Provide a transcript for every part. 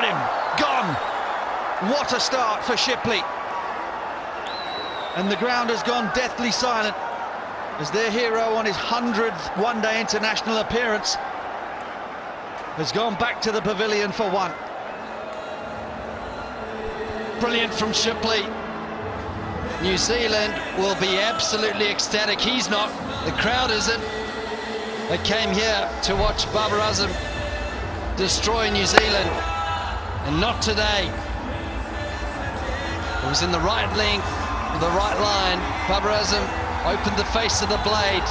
Got him. Gone. What a start for Shipley. And the ground has gone deathly silent as their hero on his 100th one-day international appearance has gone back to the pavilion for one. Brilliant from Shipley. New Zealand will be absolutely ecstatic. He's not, the crowd isn't. They came here to watch Babar Azam destroy New Zealand, and not today. It was in the right length, the right line. Babar Azam opened the face of the blade.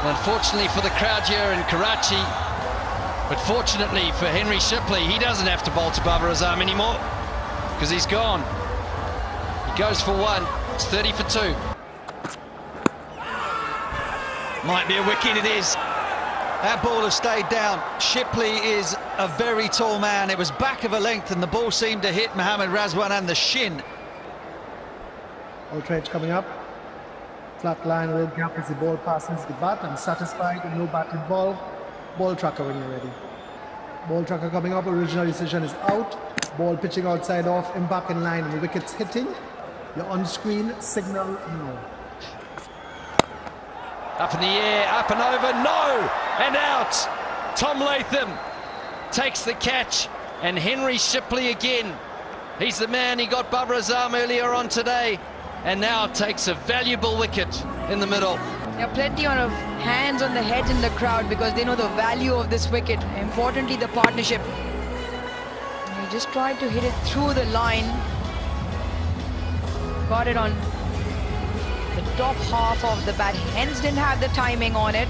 And unfortunately for the crowd here in Karachi, but fortunately for Henry Shipley, he doesn't have to bowl to Babar Azam anymore, because he's gone. He goes for one. It's 30 for two. Might be a wicket. It is. That ball has stayed down. Shipley is a very tall man. It was back of a length, and the ball seemed to hit Mohamed Razwan and the shin. All trades coming up. Flat line, red gap as the ball passes the bat. I'm satisfied with no bat involved. Ball tracker when you're ready. Ball tracker coming up. Original decision is out. Ball pitching outside off, in back in line, and the wicket's hitting. You're on screen, signal no. Up in the air, up and over, no! And out! Tom Latham takes the catch, and Henry Shipley again. He's the man. He got Babar Azam earlier on today, and now takes a valuable wicket in the middle. There are plenty of hands on the heads in the crowd because they know the value of this wicket. Importantly, the partnership. Just tried to hit it through the line. Got it on the top half of the bat. Hens didn't have the timing on it.